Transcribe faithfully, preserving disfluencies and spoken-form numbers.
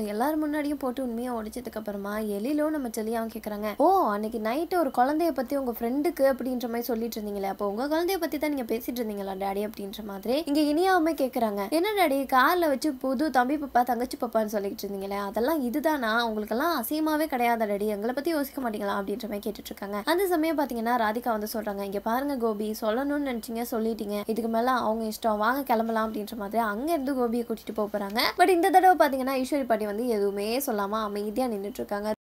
இப்போ எல்லாரும் முன்னாடியும் போட்டு உண்மையை ஒழிச்சதுக்கு அப்புறமா எலிலோ நம்ம செல்லியாவும் கேட்குறாங்க, ஓ அன்னைக்கு நைட்டு ஒரு குழந்தைய பற்றி உங்கள் ஃப்ரெண்டுக்கு அப்படின்ற மாதிரி சொல்லிட்டு இருந்தீங்களே, அப்போ உங்கள் குழந்தைய பற்றி தான் நீங்கள் பேசிட்டு இருந்தீங்களா டாடி அப்படின்ற மாதிரி இங்கே இனியாவுமே கேட்குறாங்க. என்ன டாடி காரில் வச்சு புது தம்பி பாப்பா தங்கச்சி பாப்பான்னு சொல்லிட்டு இருந்தீங்களே, அதெல்லாம் இதுதானா, உங்களுக்கெல்லாம் அசையமாவே கிடையாது டாடி, எங்களை பற்றி யோசிக்க மாட்டீங்களா அப்படின்ற மாதிரி கேட்டுட்டு இருக்காங்க. அந்த சமயம் பார்த்தீங்கன்னா ராதிகா வந்து சொல்கிறாங்க, இங்கே பாருங்க கோபி, சொல்லணும்னு நினச்சிங்க சொல்லிட்டீங்க, இதுக்கு மேலே அவங்க இஷ்டம், வாங்க கிளம்பலாம் அப்படின்ற மாதிரி அங்கேருந்து கோபியை கூட்டிகிட்டு போக போகிறாங்க. பட் இந்த தடவை பார்த்தீங்கன்னா ஈஸ்வரி பாட்டி வந்து எதுவுமே சொல்லாமல் அமைதியாக நின்றுட்டு இருக்காங்க.